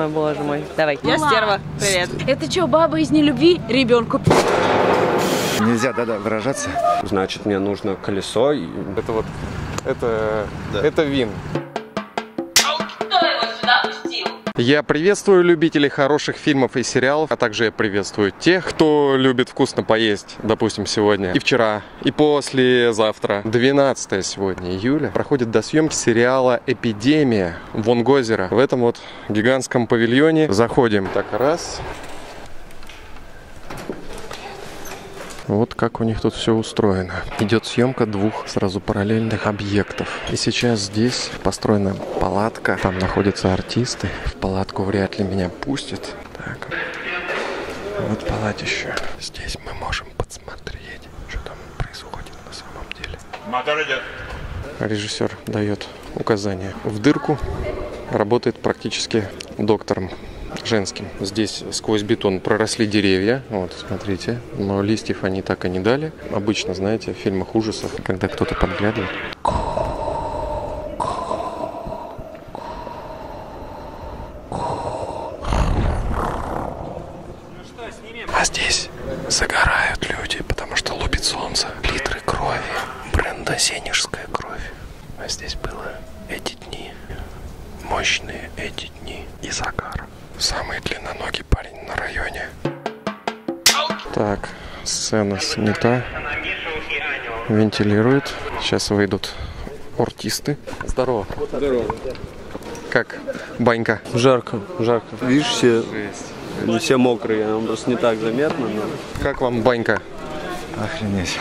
Ой, боже мой, давай. Я стерва, привет. Это что, баба из нелюбви ребенку? Нельзя, да-да, выражаться. Значит, мне нужно колесо. И... Это вот, да. Это вин. Я приветствую любителей хороших фильмов и сериалов, а также я приветствую тех, кто любит вкусно поесть, допустим, сегодня, и вчера, и послезавтра. 12 сегодня июля проходит досъемки сериала «Эпидемия» Вонгозеро. В этом вот гигантском павильоне заходим. Так, раз. Вот как у них тут все устроено. Идет съемка двух сразу параллельных объектов. И сейчас здесь построена палатка. Там находятся артисты. В палатку вряд ли меня пустят. Так. Вот палатище. Здесь мы можем подсмотреть, что там происходит на самом деле. Мотор идет. Режиссер дает указания. В дырку работает практически доктором. Женским. Здесь сквозь бетон проросли деревья. Вот, смотрите. Но листьев они так и не дали. Обычно, знаете, в фильмах ужасов, когда кто-то подглядывает. А здесь загорают люди, потому что лупит солнце. Литры крови. Брендосенежская кровь. А здесь было эти дни. Мощные эти дни. И загар. Самый длинноногий парень на районе. Так, сцена снята. Вентилируют. Сейчас выйдут артисты. Здорово. Здорово. Как банька? Жарко, жарко. Видишь, все, не все мокрые, нам просто не так заметно. Но... Как вам банька? Охренеть.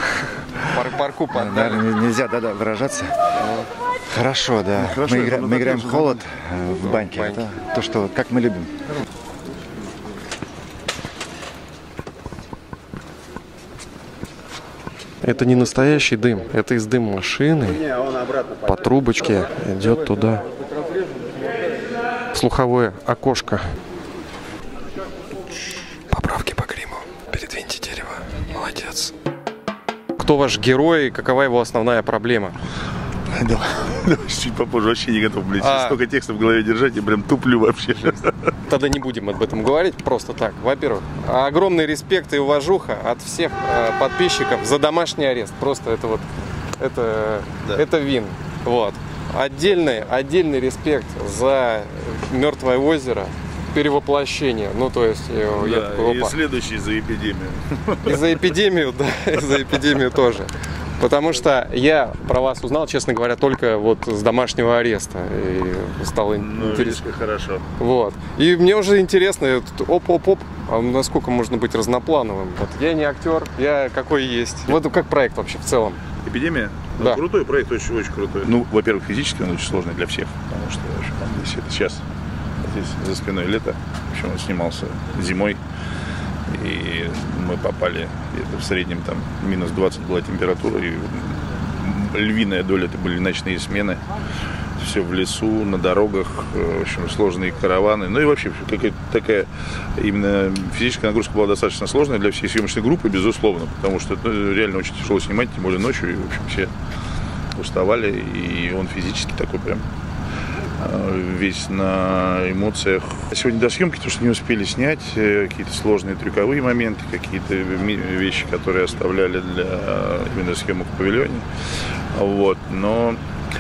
Парку поддали. Нельзя, да-да, выражаться. Хорошо, да. Ну, хорошо, мы играем в холод в баньке. Это то, что как мы любим. Это не настоящий дым. Это из дым машины. По трубочке идет туда. Слуховое окошко. Поправки по гриму. Передвиньте дерево. Молодец. Кто ваш герой и какова его основная проблема? Чуть попозже, вообще не готов, блин. Столько текста в голове держать, я прям туплю вообще. Тогда не будем об этом говорить, просто так. Во-первых, огромный респект и уважуха от всех подписчиков за домашний арест. Просто это вот, это вин. Вот. Отдельный респект за «Мертвое озеро». Перевоплощение, ну то есть я такой, опа. И следующий за «Эпидемию». И за «Эпидемию», да, и за «Эпидемию» тоже. Потому что я про вас узнал, честно говоря, только вот с домашнего ареста. И стало интересно. Ну, хорошо. Вот. И мне уже интересно, оп-оп-оп, а насколько можно быть разноплановым? Вот я не актер, я какой есть. Вот как проект вообще в целом? «Эпидемия»? Да. Ну, крутой проект, очень-очень крутой. Ну, во-первых, физически он очень сложный для всех. Потому что сейчас здесь за спиной лето. В общем, он снимался зимой. И мы попали, в среднем там минус 20 была температура, и львиная доля это были ночные смены. Все в лесу, на дорогах, в общем, сложные караваны. Ну и вообще, такая именно физическая нагрузка была достаточно сложная для всей съемочной группы, безусловно, потому что реально очень тяжело снимать, тем более ночью, и, в общем, все уставали, и он физически такой прям... весь на эмоциях. Сегодня до съемки, потому что не успели снять какие-то сложные трюковые моменты, какие-то вещи, которые оставляли для именно съемок в павильоне. Вот, но...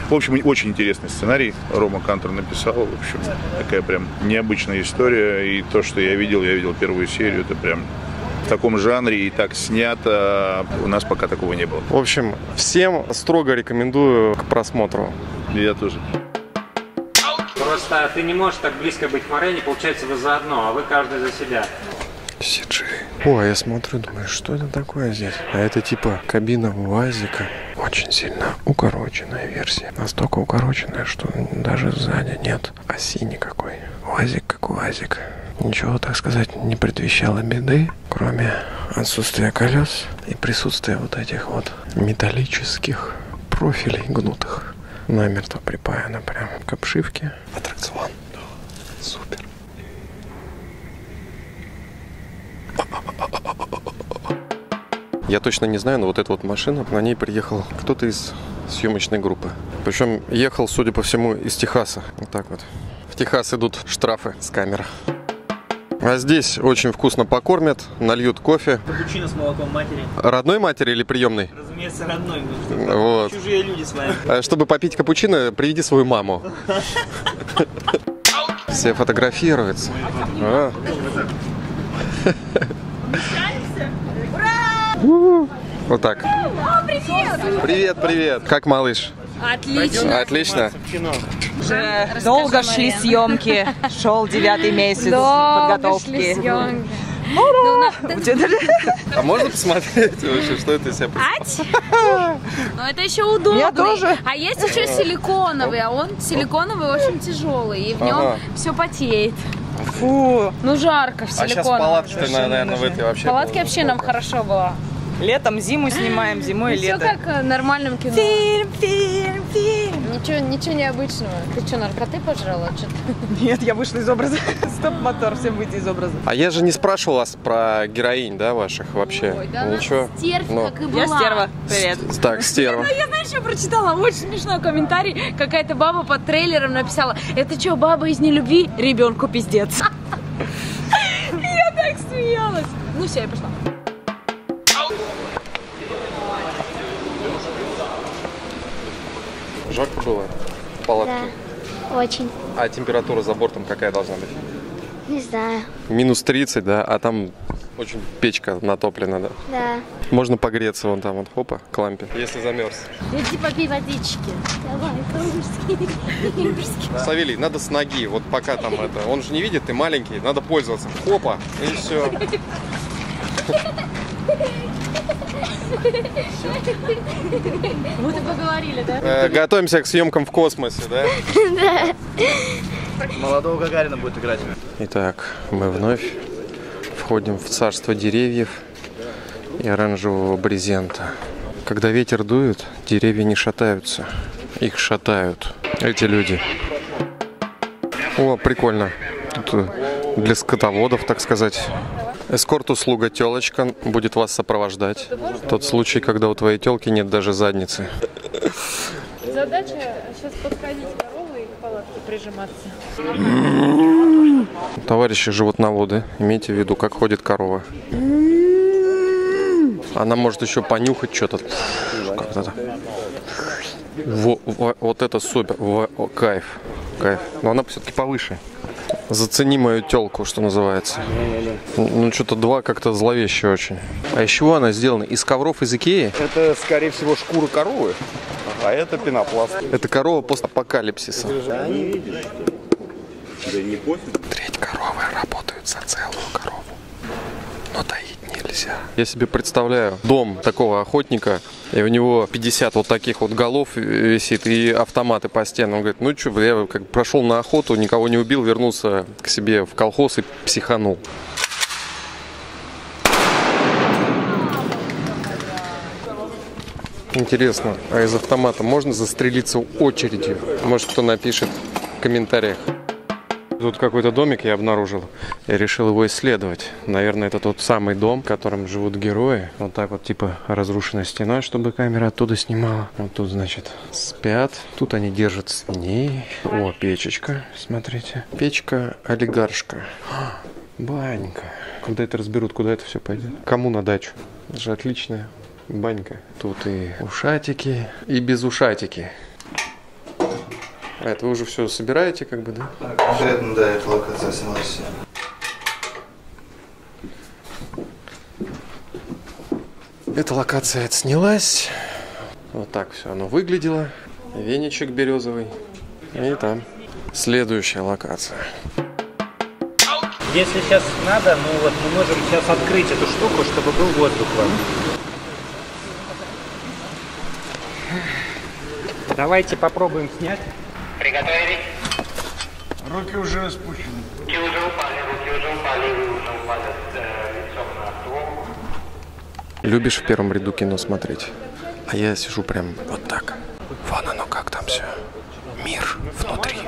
В общем, очень интересный сценарий. Рома Кантор написал. В общем, такая прям необычная история. И то, что я видел первую серию, это прям... в таком жанре и так снято. У нас пока такого не было. В общем, всем строго рекомендую к просмотру. Я тоже. Просто ты не можешь так близко быть к Морене, получается вы заодно, а вы каждый за себя. Сиджи. О, я смотрю, думаю, что это такое здесь? А это типа кабина УАЗика. Очень сильно укороченная версия. Настолько укороченная, что даже сзади нет оси никакой. УАЗик как УАЗик. Ничего, так сказать, не предвещало беды, кроме отсутствия колес и присутствия вот этих вот металлических профилей гнутых. Намертво припаяна прям к обшивке. Аттракцион. Да. Супер. Я точно не знаю, но вот эта вот машина, на ней приехал кто-то из съемочной группы. Причем ехал, судя по всему, из Техаса. Вот так вот. В Техас идут штрафы с камеры. А здесь очень вкусно покормят, нальют кофе. Капучино с молоком матери. Родной матери или приемной? Разумеется, родной. Вот. Чужие люди с вами. Чтобы попить капучино, приведи свою маму. Все фотографируются. Вот так. Привет, привет. Как малыш? Отлично. Отлично. Уже долго шли съемки, шел 9-й месяц подготовки. А можно посмотреть вообще, что это из себя представляет? Ну это еще удобный. А есть еще силиконовый, а он силиконовый очень тяжелый, и в нем все потеет. Фу. Ну жарко в силиконовом. А сейчас палатки, наверное, в этой вообще. Палатки вообще нам хорошо было. Летом зиму снимаем, зимой и лето. Все как в нормальном кино. Фильм. Ничего необычного. Ты что, наркоты пожрала? Нет, я вышла из образа. Стоп-мотор, всем выйти из образа. А я же не спрашивал вас про героинь, да, ваших вообще? Ой, да ничего. Она стерва, но... как и была. Я стерва, привет. Так, стерва. Я, знаешь, что прочитала? Очень смешной комментарий. Какая-то баба под трейлером написала: это что, баба из нелюбви? Ребенку пиздец. Я так смеялась. Ну все, я пошла. Жарко было в палатке? Да, очень. А температура за бортом какая должна быть? Не знаю. Минус 30, да? А там очень печка натоплена, да? Да. Можно погреться вон там, вот, хопа, к лампе, если замерз. Иди попей водички. Давай, да. Савелий, надо с ноги, вот пока там это, он же не видит, ты маленький, надо пользоваться. Хопа, и все. Мы поговорили, да? Готовимся к съемкам в космосе, да? Да. Молодого Гагарина будет играть. Итак, мы вновь входим в царство деревьев и оранжевого брезента. Когда ветер дует, деревья не шатаются. Их шатают эти люди. О, прикольно. Тут для скотоводов, так сказать. Эскорт-услуга телочка будет вас сопровождать. Тот случай, когда у твоей телки нет даже задницы. Задача сейчас подходить к корове и к палатке прижиматься. Товарищи животноводы, имейте в виду, как ходит корова. Она может еще понюхать что-то. Вот это супер. Кайф. Кайф. Но она все-таки повыше. Зацени мою телку, что называется. Ну, что-то два как-то зловеще очень. А из чего она сделана? Из ковров из Икеи? Это, скорее всего, шкура коровы, а это пенопласт. Это корова постапокалипсиса. Да, не видишь. Да не пофиг. Треть коровы работают за целую корову. Но доить нельзя. Я себе представляю дом такого охотника, и у него 50 вот таких вот голов висит, и автоматы по стенам. Он говорит: ну что, я как прошел на охоту, никого не убил, вернулся к себе в колхоз и психанул. Интересно, а из автомата можно застрелиться очередью? Может, кто напишет в комментариях. Тут какой-то домик я обнаружил. Я решил его исследовать. Наверное, это тот самый дом, в котором живут герои. Вот так вот, типа, разрушенная стена, чтобы камера оттуда снимала. Вот тут, значит, спят. Тут они держат свиней. О, печечка, смотрите. Печка-олигаршка. Банька. Когда это разберут, куда это все пойдет? Кому на дачу? Это же отличная банька. Тут и ушатики, и без ушатики. А это вы уже все собираете, как бы, да? А, конкретно, да, эта локация снялась. Эта локация отснялась. Вот так все оно выглядело. Веничек березовый. И там следующая локация. Если сейчас надо, ну вот мы можем сейчас открыть эту штуку, чтобы был воздух вам. Давайте попробуем снять. Приготовились. Руки уже спущены. Руки уже упали лицом на ствол. Любишь в первом ряду кино смотреть? А я сижу прям вот так. Вон оно как там все. Мир внутри. Что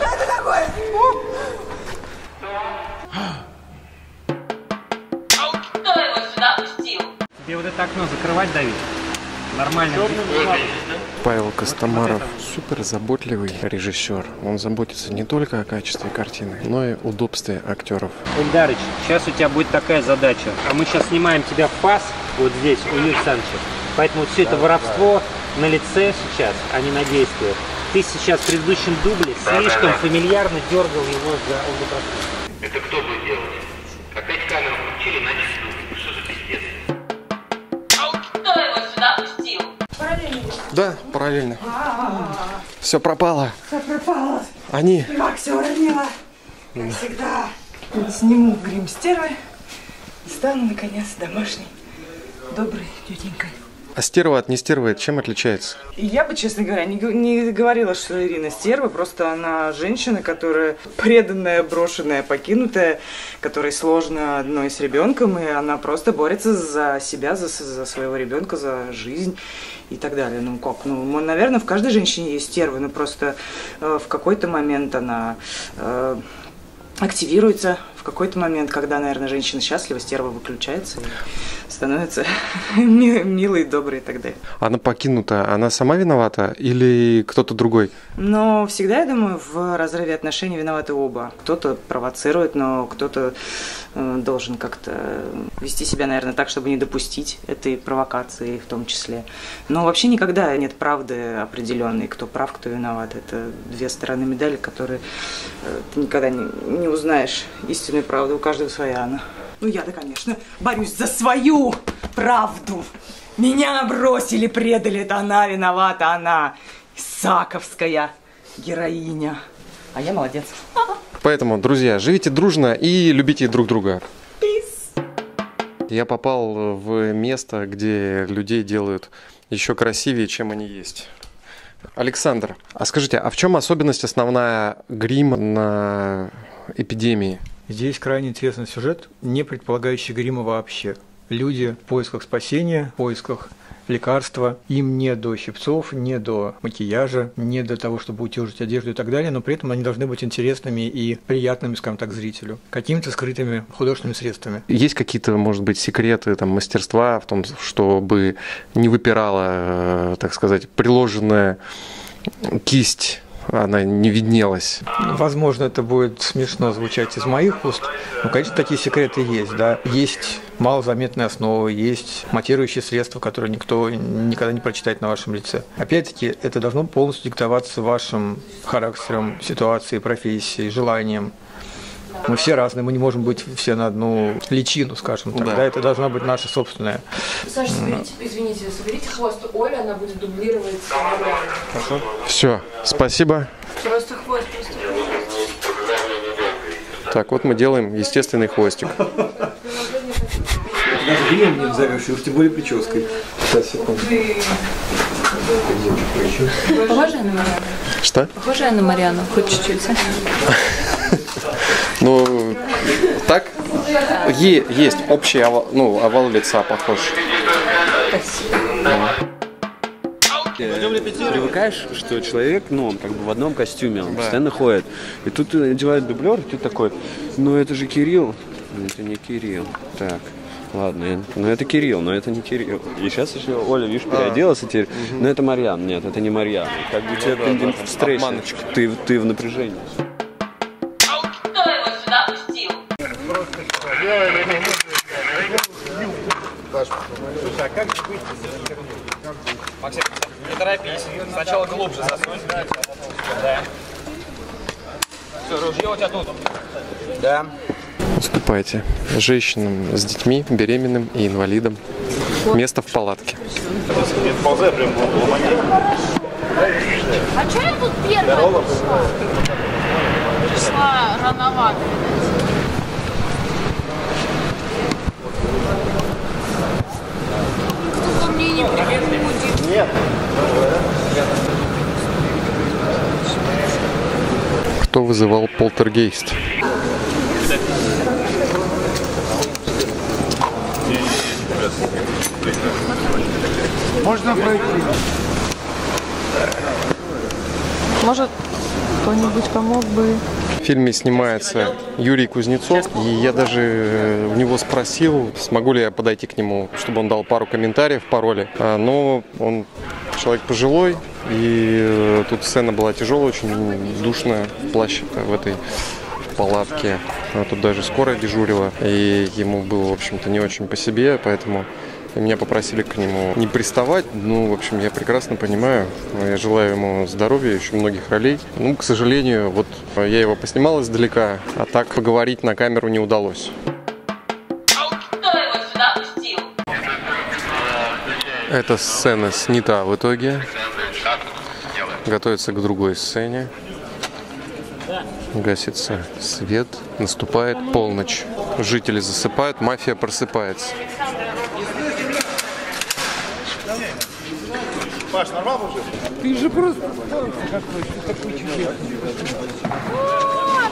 это такое? Кто его сюда пустил? Тебе вот это окно закрывать, Давид? Нормально. Павел Костомаров супер заботливый режиссер. Он заботится не только о качестве картины, но и удобстве актеров. Эльдарыч, сейчас у тебя будет такая задача. А мы сейчас снимаем тебя в пас, вот здесь, у Юрия Александровича. Поэтому все это воровство на лице сейчас, а не на действиях. Ты сейчас в предыдущем дубле слишком фамильярно дергал его за углубление. Это кто будет делать? Опять камеру включили, начали думать. Что за пиздец? А вот кто его сюда пустил? Параллельно? Да, параллельно. Все пропало. Все пропало. Они. Как все уронила. Как всегда. Сниму гримстеры и стану, наконец, домашней, доброй тетенькой. А стерва от нестервы чем отличается? Я бы, честно говоря, не говорила, что Ирина стерва, просто она женщина, которая преданная, брошенная, покинутая, которой сложно одной с ребенком, и она просто борется за себя, за своего ребенка, за жизнь и так далее. Ну как? Ну, наверное, в каждой женщине есть стерва, но просто в какой-то момент она активируется. В какой-то момент, когда, наверное, женщина счастлива, стерва выключается и становится милой, доброй и так далее. Она покинута, она сама виновата или кто-то другой? Но всегда, я думаю, в разрыве отношений виноваты оба. Кто-то провоцирует, но кто-то должен как-то вести себя, наверное, так, чтобы не допустить этой провокации в том числе. Но вообще никогда нет правды определенной, кто прав, кто виноват. Это две стороны медали, которые ты никогда не узнаешь истину. Правда, у каждого своя она. Ну я-то, конечно, борюсь за свою правду. Меня бросили, предали, это она виновата, она. Исаковская героиня. А я молодец. Поэтому, друзья, живите дружно и любите друг друга. Я попал в место, где людей делают еще красивее, чем они есть. Александр, а скажите, а в чем особенность основная грима на эпидемии? Здесь крайне интересный сюжет, не предполагающий грима вообще. Люди в поисках спасения, в поисках лекарства. Им не до щипцов, не до макияжа, не до того, чтобы утюжить одежду и так далее, но при этом они должны быть интересными и приятными, скажем так, зрителю, какими-то скрытыми художественными средствами. Есть какие-то, может быть, секреты там, мастерства в том, чтобы не выпирала, так сказать, приложенная кисть? Она не виднелась. Возможно, это будет смешно звучать из моих уст, но, конечно, такие секреты есть, да. Есть малозаметные основы, есть матирующие средства, которые никто никогда не прочитает на вашем лице. Опять-таки, это должно полностью диктоваться вашим характером, ситуацией, профессией, желанием. Мы все разные, мы не можем быть все на одну личину, скажем так. Да. Да, это должна быть наша собственная. Саша, соберите хвост Оли, она будет дублировать. Хорошо. Все, спасибо. Просто хвост. Так, вот мы делаем естественный хвостик. Даже грим не взорвешь, уж тем более прической. Сейчас, секунду. Похожая на Марьяну? Что? Похожая на Марьяну, хоть чуть-чуть. Ну, так, есть общий овал, ну, овал лица похож. Спасибо. Привыкаешь, что человек, ну, он как бы в одном костюме, он постоянно ходит. И тут одевают дублер, ты такой, ну, это же Кирилл. Это не Кирилл. Так, ладно, ну, это Кирилл, но это не Кирилл. И сейчас еще Оля, видишь, переоделась теперь. Но это Марьян, нет, это не Марьян. Как бы тебе стресс, ты в напряжении. А как быть? Максим, не торопись. Сначала глубже засунь. Да. Все, ружье у тебя тут. Да. Уступайте женщинам с детьми, беременным и инвалидам. Место в палатке. А что я тут первая пришла? Пришла рановато. Кто вызывал полтергейст? Можно пройти? Может, кто-нибудь помог бы? В фильме снимается Юрий Кузнецов, и я даже у него спросил, смогу ли я подойти к нему, чтобы он дал пару комментариев, пароли. Но он человек пожилой, И тут сцена была тяжелая, очень душная, плащика в этой палатке. А тут даже скорая дежурила, и ему было, в общем-то, не очень по себе, поэтому меня попросили к нему не приставать. Ну, в общем, я прекрасно понимаю. Я желаю ему здоровья, еще многих ролей. Ну, к сожалению, вот я его поснимал издалека, а так поговорить на камеру не удалось. Эта сцена снята в итоге. Готовится к другой сцене. Гасится свет. Наступает полночь. Жители засыпают, мафия просыпается. Паш, нормально уже? Ты же просто... О,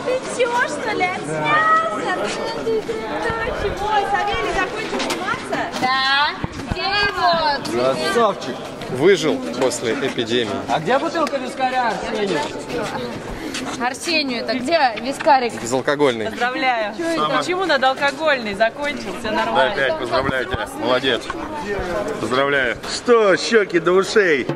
ты чё, что ли? Отснялся? Ты чего? Савелий закончил сниматься? Да. Красавчик. Выжил после эпидемии. А где бутылка вискаря, Арсению? Арсению, это где вискарик? Безалкогольный. Поздравляю. Почему надо алкогольный? Закончился нормально. Да, опять поздравляю тебя. Молодец. Поздравляю. Что, щеки до ушей?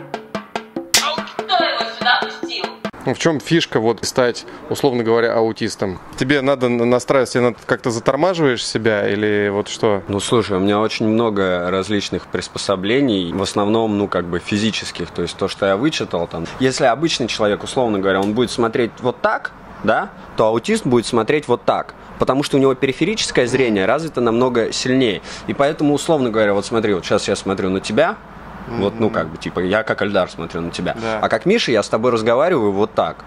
В чем фишка вот стать, условно говоря, аутистом? Тебе надо настраиваться, ты как-то затормаживаешь себя или вот что? Ну, слушай, у меня очень много различных приспособлений, в основном, ну, как бы физических, то есть то, что я вычитал там. Если обычный человек, условно говоря, он будет смотреть вот так, да, то аутист будет смотреть вот так, потому что у него периферическое зрение развито намного сильнее. И поэтому, условно говоря, вот смотри, вот сейчас я смотрю на тебя, вот, ну, как бы, типа, я как Эльдар смотрю на тебя. Да. А как Миша, я с тобой разговариваю вот так.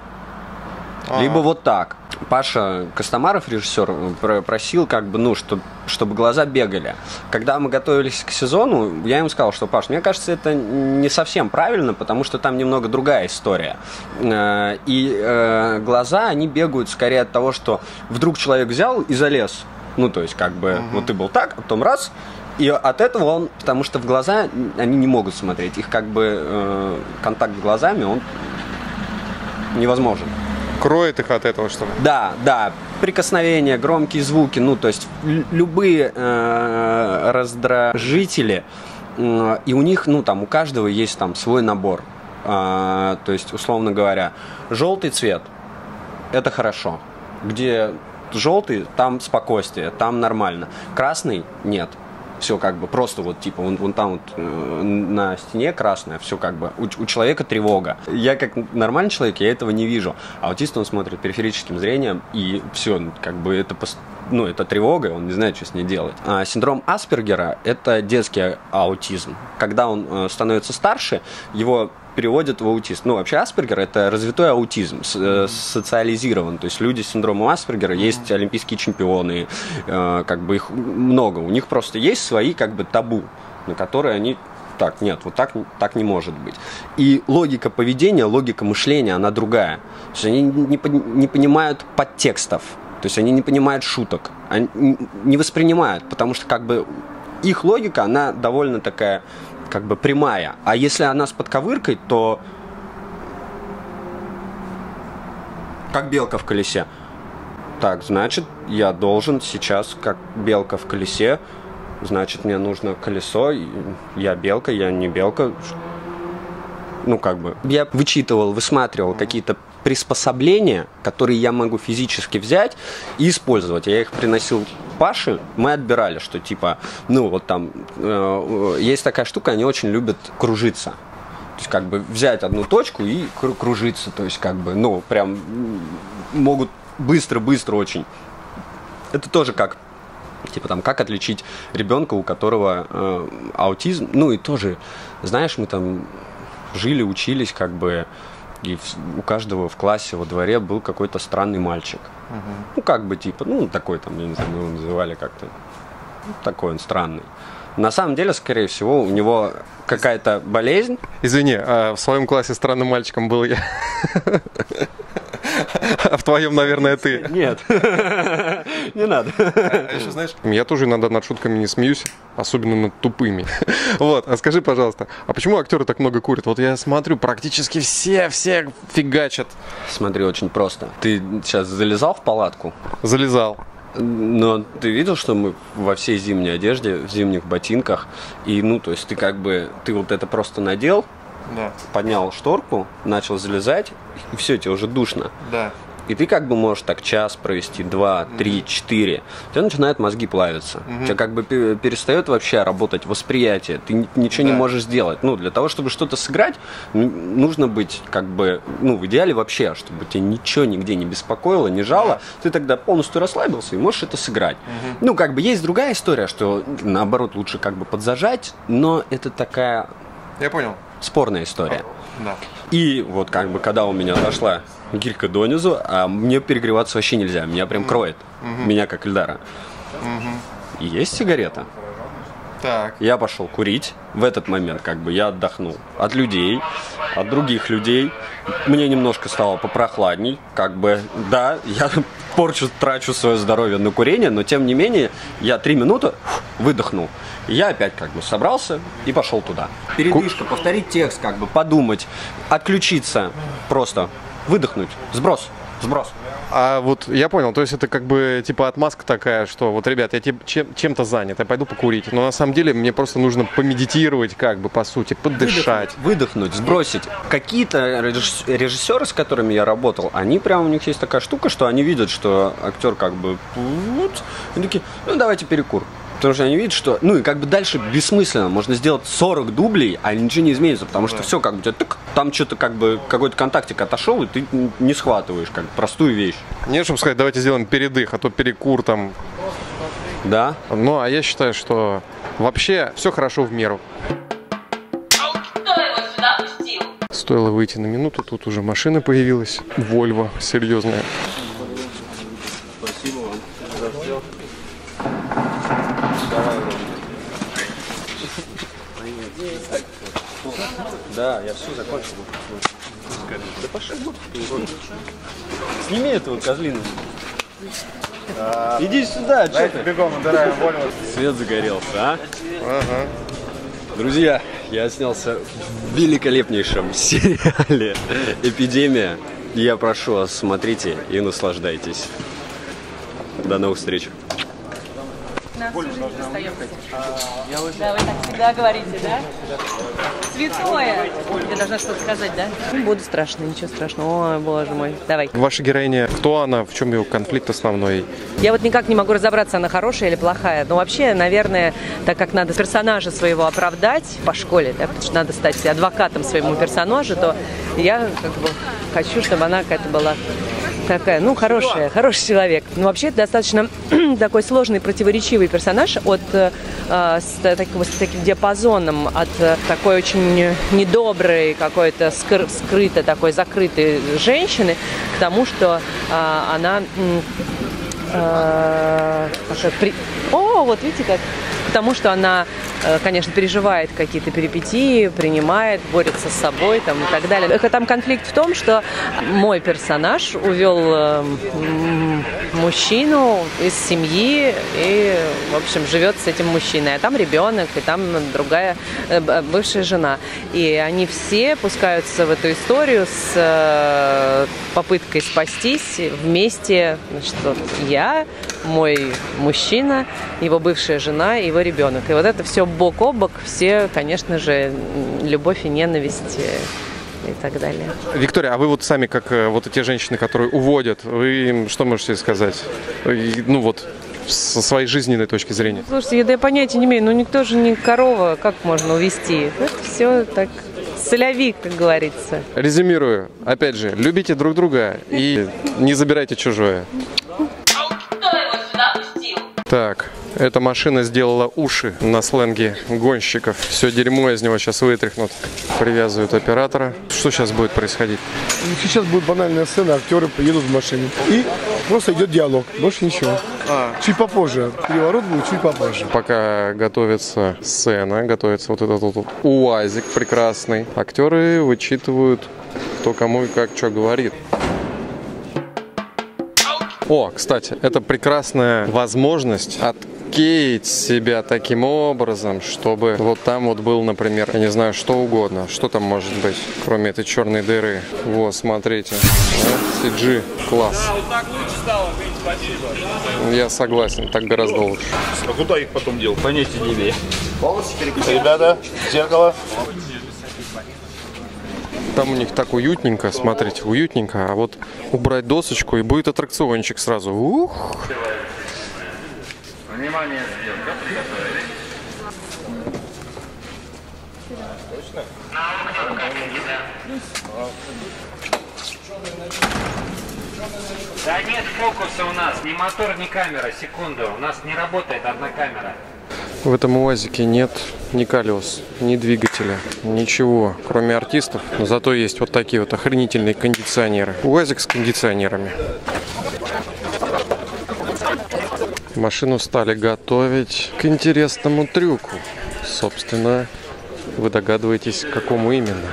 Либо вот так. Паша Костомаров, режиссер, просил, как бы, ну, чтобы глаза бегали. Когда мы готовились к сезону, я ему сказал, что, Паш, мне кажется, это не совсем правильно, потому что там немного другая история. И глаза, они бегают скорее от того, что вдруг человек взял и залез. Ну, то есть, как бы, вот ты был так, а потом раз... И от этого он, потому что в глаза они не могут смотреть, их как бы контакт с глазами, он невозможен. Кроет их от этого, что ли? Да, да, прикосновения, громкие звуки, ну то есть любые раздражители, и у них, ну там, у каждого есть там свой набор, то есть, условно говоря, желтый цвет, это хорошо, где желтый, там спокойствие, там нормально, красный нет. Все как бы просто вот типа вон там вот на стене красное, все как бы у человека тревога. Я как нормальный человек, я этого не вижу. Аутист, он смотрит периферическим зрением, и все, как бы это, ну, это тревога, он не знает, что с ней делать. А синдром Аспергера – это детский аутизм. Когда он становится старше, его переводят в аутист. Ну, вообще Аспергер – это развитой аутизм, социализирован. То есть люди с синдромом Аспергера, есть олимпийские чемпионы, как бы их много. У них просто есть свои как бы табу, на которые они так, нет, вот так не может быть. И логика поведения, логика мышления, она другая. То есть они не понимают подтекстов, то есть они не понимают шуток, они не воспринимают, потому что как бы их логика, она довольно такая... как бы прямая, а если она с подковыркой, то как белка в колесе. Так, значит, я должен сейчас, как белка в колесе, значит, мне нужно колесо, я белка, я не белка. Ну, как бы. Я вычитывал, высматривал какие-то приспособления, которые я могу физически взять и использовать. Я их приносил Паше, мы отбирали, что типа, ну, вот там, есть такая штука, они очень любят кружиться. То есть, как бы, взять одну точку и кружиться. То есть, как бы, ну, прям могут быстро-быстро очень. Это тоже как, типа, там, как отличить ребенка, у которого аутизм. Ну, и тоже, знаешь, мы там... жили, учились, как бы, и у каждого в классе, во дворе был какой-то странный мальчик. Ну, как бы, типа, ну, такой там, я не знаю, его называли как-то, ну, такой он странный. На самом деле, скорее всего, у него какая-то болезнь. Извини, а в своем классе странным мальчиком был я. А в твоем, наверное, ты. Нет, не надо. А еще, знаешь, я тоже иногда над шутками не смеюсь, особенно над тупыми. Вот, а скажи, пожалуйста, а почему актеры так много курят? Вот я смотрю, практически все фигачат. Смотри, очень просто. Ты сейчас залезал в палатку? Залезал. Но ты видел, что мы во всей зимней одежде, в зимних ботинках, и, ну, то есть ты как бы, ты вот это просто надел, да. Поднял шторку, начал залезать, и все, тебе уже душно. Да. И ты как бы можешь так час провести, два, три, четыре. У тебя начинают мозги плавиться. У тебя как бы перестает вообще работать восприятие. Ты ничего не можешь сделать. Ну, для того, чтобы что-то сыграть, нужно быть как бы, ну, в идеале вообще, чтобы тебя ничего нигде не беспокоило, не жало. Ты тогда полностью расслабился и можешь это сыграть. Ну, как бы есть другая история, что наоборот лучше как бы подзажать, но это такая... Я понял. Спорная история. Да. И вот как бы когда у меня дошла гилька донизу, а мне перегреваться вообще нельзя, меня прям кроет, меня как Эльдара. Есть сигарета? Так. Я пошел курить. В этот момент как бы я отдохнул от людей, от других людей. Мне немножко стало попрохладней. Как бы, да, я трачу свое здоровье на курение, но тем не менее я 3 минуты выдохнул. Я опять как бы собрался и пошел туда. Передышка, повторить текст, как бы подумать, отключиться, просто выдохнуть, сброс. А вот я понял, то есть это как бы типа отмазка такая, что вот, ребят, я чем-то занят, я пойду покурить. Но на самом деле мне просто нужно помедитировать, как бы, по сути, поддышать. Выдохнуть, сбросить. Какие-то режиссеры, с которыми я работал, они прям, у них есть такая штука, что они видят, что актер как бы... Они такие, ну давайте перекур. Потому что они видят, что, ну и как бы дальше бессмысленно, можно сделать 40 дублей, а ничего не изменится, потому что все как бы, так, там что-то как бы, какой-то контактик отошел, и ты не схватываешь как бы простую вещь. Нет, чтобы сказать, давайте сделаем передых, а то перекур там. Да. Ну, а я считаю, что вообще все хорошо в меру. А вот кто его сюда пустил? Стоило выйти на минуту, тут уже машина появилась, Вольво, серьезная. Спасибо вам за все. Да, я все закончил. Да пошел. Сними этого козлину. Иди сюда, че ты? Бегом, удираем, понял. Свет загорелся, а? Ага. Друзья, я снялся в великолепнейшем сериале «Эпидемия». Я прошу вас, смотрите и наслаждайтесь. До новых встреч. На всю жизнь остаемся. Да, вы так всегда говорите, да? Святое. Я должна что-то сказать, да? Буду страшно, ничего страшного. О, боже мой, давай. Ваша героиня, кто она, в чем ее конфликт основной? Я вот никак не могу разобраться, она хорошая или плохая. Но вообще, наверное, так как надо персонажа своего оправдать по школе, да, потому что надо стать адвокатом своему персонажу, то я как бы хочу, чтобы она какая-то была... Такая, ну, хорошая, хороший человек. Но вообще это достаточно такой сложный, противоречивый персонаж с таким диапазоном, от такой очень недоброй, какой-то скрытой, такой закрытой женщины, к тому, что она... вот видите как... Потому что она, конечно, переживает какие-то перипетии, принимает, борется с собой там, и так далее. Там конфликт в том, что мой персонаж увел мужчину из семьи и, в общем, живет с этим мужчиной. А там ребенок, и там другая бывшая жена. И они все пускаются в эту историю с попыткой спастись вместе. Значит, вот я, мой мужчина, его бывшая жена, его ребенок. И вот это все бок о бок, все, конечно же, любовь и ненависть и так далее. Виктория, а вы вот сами, как вот эти женщины, которые уводят, вы им что можете сказать? Ну вот, со своей жизненной точки зрения. Слушайте, я понятия не имею, ну никто же не корова, как можно увести? Это все так... Соляви, как говорится. Резюмирую, опять же, любите друг друга и не забирайте чужое. Так, эта машина сделала уши на сленге гонщиков. Все дерьмо из него сейчас вытряхнут. Привязывают оператора. Что сейчас будет происходить? Сейчас будет банальная сцена, актеры едут в машине. И просто идет диалог, больше ничего. Чуть попозже. Переворот будет чуть попозже. Пока готовится сцена, готовится вот этот вот УАЗик прекрасный. Актеры вычитывают, кто кому и как что говорит. О, кстати, это прекрасная возможность отклеить себя таким образом, чтобы вот там вот был, например, я не знаю, что угодно. Что там может быть, кроме этой черной дыры? Вот, смотрите. CG, класс. Да, вот так лучше стало, спасибо. Я согласен, так гораздо лучше. А куда их потом делать? Понятия не имею. Волосы перекусили. Ребята, зеркало. Там у них так уютненько, смотрите, уютненько. А вот убрать досочку, и будет аттракциончик сразу. Ух! Внимание, сделка, приготовились. Точно? Да нет фокуса у нас, ни мотор, ни камера, секунду. У нас не работает одна камера. В этом УАЗике нет ни колес, ни двигателя, ничего, кроме артистов. Но зато есть вот такие вот охренительные кондиционеры. УАЗик с кондиционерами. Машину стали готовить к интересному трюку. Собственно, вы догадываетесь, к какому именно.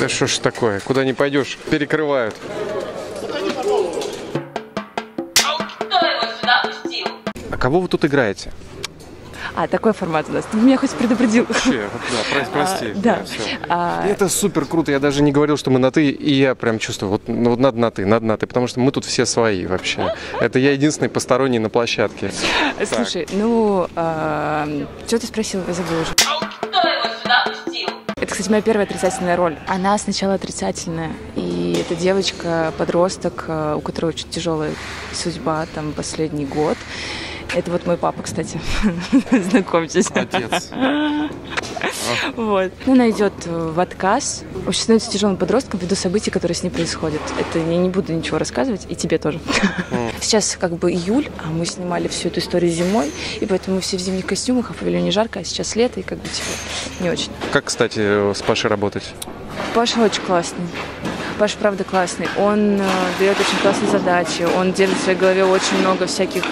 Да что ж такое, куда не пойдешь, перекрывают. А кого вы тут играете? А, такой формат у нас. Ты меня хоть предупредил. Вообще, да, прости. Да. Это супер круто. Я даже не говорил, что мы на «ты», и я прям чувствую, вот, ну, вот надо на «ты», потому что мы тут все свои вообще. Это я единственный посторонний на площадке. Слушай, так. Ну, что ты спросил? Я забыла уже. Это, кстати, моя первая отрицательная роль. Она сначала отрицательная. И это девочка, подросток, у которой очень тяжелая судьба, там, последний год. Это вот мой папа, кстати. Знакомьтесь. Отец. Вот. Она идет в отказ. Вообще становится тяжелым подростком ввиду событий, которые с ней происходят. Это я не буду ничего рассказывать, и тебе тоже. Сейчас как бы июль, а мы снимали всю эту историю зимой, и поэтому мы все в зимних костюмах, а в павильоне жарко, а сейчас лето, и как бы типа не очень. Как, кстати, с Пашей работать? Паша очень классный. Паша, правда, классный. Он дает очень классные задачи, он делит в своей голове очень много всяких...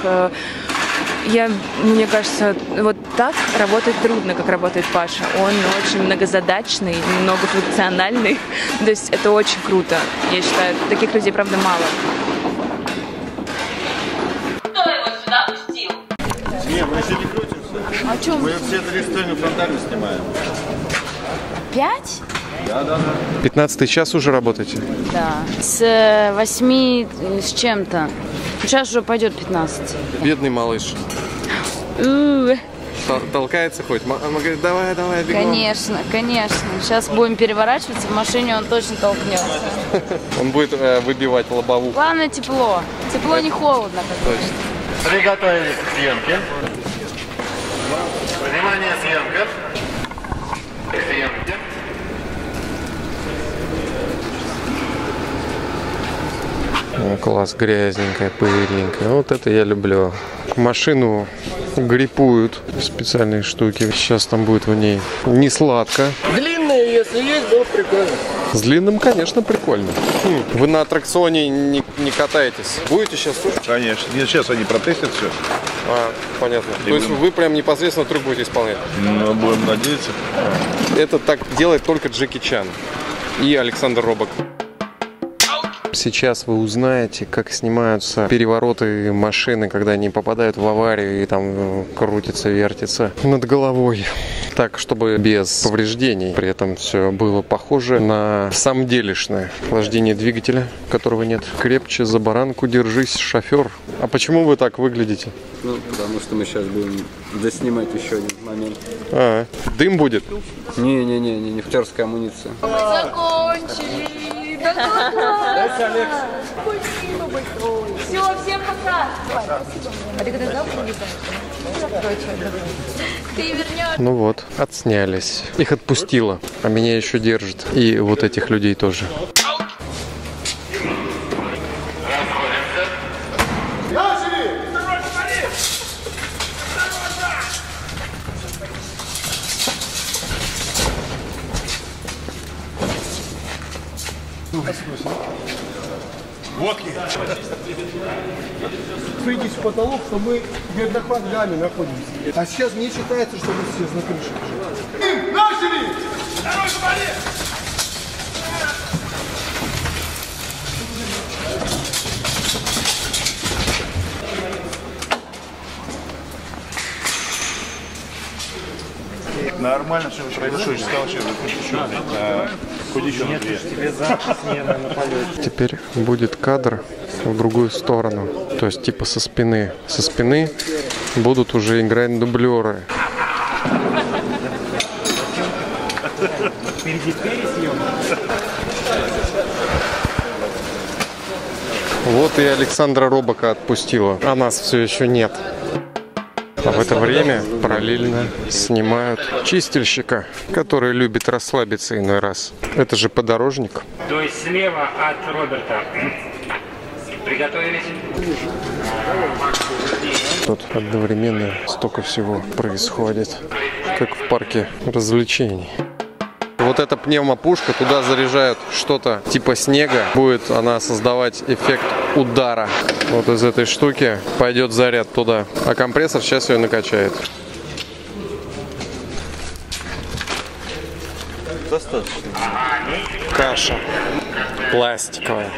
Мне кажется, вот так работать трудно, как работает Паша. Он очень многозадачный, многофункциональный. То есть это очень круто. Я считаю, таких людей, правда, мало. Кто его сюда пустил? Нет, мы еще не крутимся. А что? Мы все три стороны фронтально снимаем. Пять? Да. 15-й час уже работаете? Да. С 8 с чем-то. Сейчас уже пойдет 15. Бедный малыш. Толкается хоть? Она говорит, давай, бегом. Конечно. Сейчас будем переворачиваться, в машине он точно толкнется. Он будет выбивать лобовуху. Главное тепло. Тепло, не холодно. Точно. Приготовились к съемке. Внимание, съемка. Съемки. Класс, грязненькая, пыльненькая. Вот это я люблю. Машину гриппуют специальные штуки. Сейчас там будет в ней не сладко. Длинная, если есть, было прикольно. С длинным, конечно, прикольно. Вы на аттракционе не катаетесь? Будете сейчас? Конечно. Нет, сейчас они протестят все. А, понятно. То есть вы прям непосредственно трюк будете исполнять? Ну, будем надеяться. Это так делает только Джеки Чан и Александр Робак. Сейчас вы узнаете, как снимаются перевороты машины, когда они попадают в аварию и там крутится, вертится над головой. Так, чтобы без повреждений. При этом все было похоже на самделишное. Охлаждение двигателя, которого нет. Крепче за баранку держись, шофер. А почему вы так выглядите? Ну, потому что мы сейчас будем доснимать еще один момент. Дым будет? Не, нефтерская амуниция. Закончили! Все, всем пока. Ну вот, отснялись. Их отпустило, а меня еще держит. И вот этих людей тоже. Водки. Смотрите в потолок, что мы между хвостами находимся. А сейчас не считается, что мы все на крыше. Начали! Второй полез! Нормально, что вы хорошо искал, что вы. Теперь будет кадр в другую сторону, то есть типа со спины будут уже играть дублеры. Вот и Александра Робака отпустила, а нас все еще нет. А в это время параллельно снимают чистильщика, который любит расслабиться иной раз. Это же подорожник. То есть слева от Роберта. Приготовились. Тут одновременно столько всего происходит, как в парке развлечений. Вот эта пневмопушка, туда заряжают что-то типа снега. Будет она создавать эффект удара. Вот из этой штуки пойдет заряд туда. А компрессор сейчас ее накачает. Достаточно. Каша пластиковая.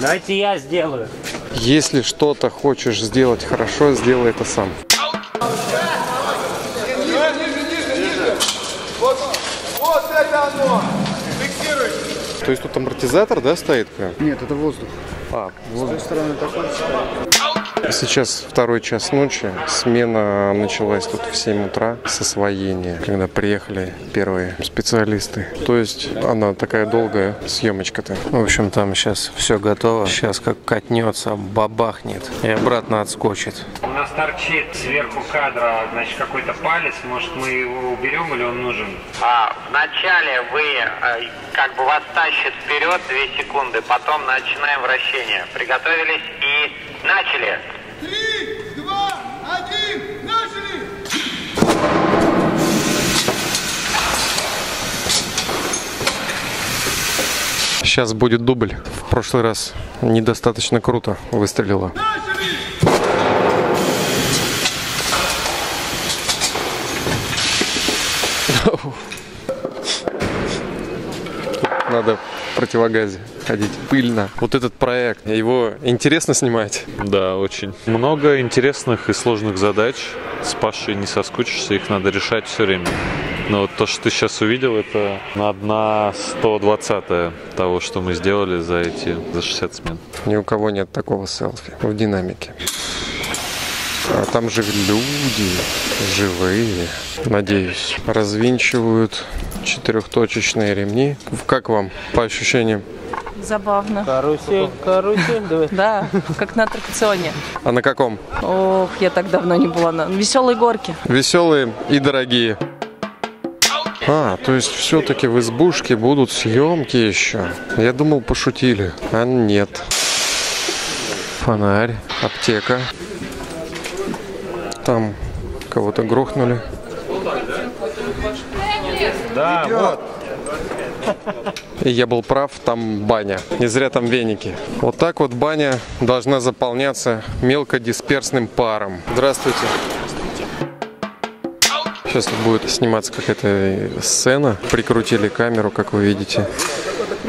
Давайте я сделаю. Если что-то хочешь сделать хорошо, сделай это сам. Вот это оно! Фиксируй! То есть тут амортизатор, да, стоит? Нет, это воздух. А, воздух. С той стороны такой стоит. Сейчас второй час ночи. Смена началась тут в 7 утра с освоения, когда приехали первые специалисты. То есть она такая долгая съемочка-то. В общем, там сейчас все готово. Сейчас как катнется, бабахнет и обратно отскочит. У нас торчит сверху кадра, значит, какой-то палец. Может, мы его уберем или он нужен? Вначале вы как бы вас тащит вперед 2 секунды, потом начинаем вращение. Приготовились и начали. 3, 2, 1, начали! Сейчас будет дубль. В прошлый раз недостаточно круто выстрелила. Надо в противогазе ходить. Пыльно. Вот этот проект, его интересно снимать? Да, очень. Много интересных и сложных задач. С Пашей не соскучишься, их надо решать все время. Но вот то, что ты сейчас увидел, это одна 120-я того, что мы сделали за 60 смен. Ни у кого нет такого селфи в динамике. А там же люди живые, надеюсь, развинчивают четырехточечные ремни. Как вам по ощущениям? Забавно. Карусель, карусель, давай. Да, как на аттракционе. А на каком? Ох, я так давно не была на веселой горке. Веселые и дорогие. А, то есть все-таки в избушке будут съемки еще. Я думал, пошутили. А нет. Фонарь, аптека. Там кого-то грохнули. Да, вот. Я был прав, там баня. Не зря там веники. Вот так вот баня должна заполняться мелкодисперсным паром. Здравствуйте. Сейчас тут будет сниматься какая-то сцена. Прикрутили камеру, как вы видите,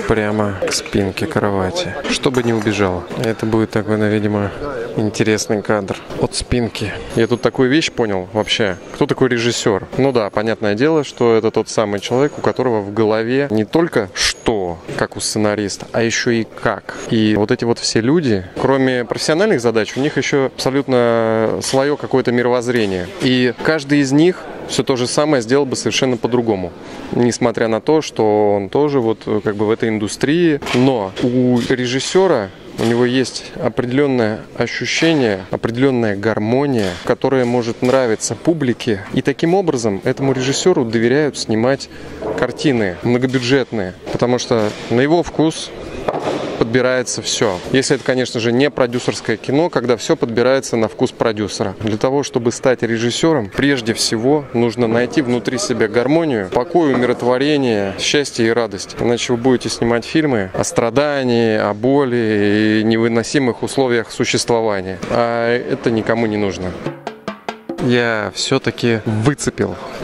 прямо к спинке кровати, чтобы не убежала. Это будет такой, видимо, интересный кадр от спинки. Я тут такую вещь понял вообще. Кто такой режиссер? Ну да, понятное дело, что это тот самый человек, у которого в голове не только что, как у сценариста, а еще и как. И вот эти вот все люди, кроме профессиональных задач, у них еще абсолютно свое какое-то мировоззрение. И каждый из них все то же самое сделал бы совершенно по-другому. Несмотря на то, что он тоже вот как бы в этой индустрии. Но у режиссера, у него есть определенное ощущение, определенная гармония, которая может нравиться публике. И таким образом этому режиссеру доверяют снимать картины многобюджетные. Потому что на его вкус подбирается все. Если это, конечно же, не продюсерское кино, когда все подбирается на вкус продюсера. Для того, чтобы стать режиссером, прежде всего нужно найти внутри себя гармонию, покой, умиротворение, счастье и радость. Иначе вы будете снимать фильмы о страдании, о боли и невыносимых условиях существования. А это никому не нужно. Я все-таки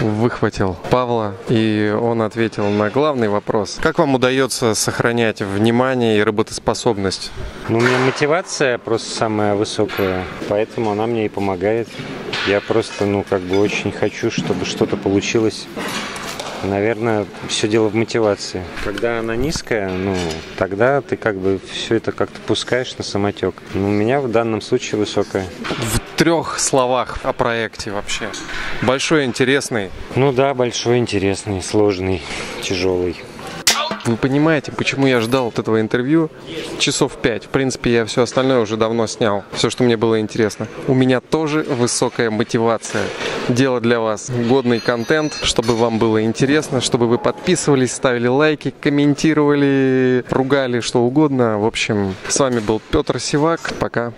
выхватил Павла, и он ответил на главный вопрос. Как вам удается сохранять внимание и работоспособность? Ну, у меня мотивация просто самая высокая, поэтому она мне и помогает. Я просто, очень хочу, чтобы что-то получилось. Наверное, все дело в мотивации. Когда она низкая, тогда ты как бы все это как-то пускаешь на самотек. Но у меня в данном случае высокая. В трех словах о проекте вообще. Большой, интересный. Ну да, большой, интересный, сложный, тяжелый. Вы понимаете, почему я ждал вот этого интервью часов 5? В принципе, я все остальное уже давно снял, все, что мне было интересно. У меня тоже высокая мотивация. Дело для вас. Годный контент, чтобы вам было интересно, чтобы вы подписывались, ставили лайки, комментировали, ругали, что угодно. В общем, с вами был Петр Сивак. Пока.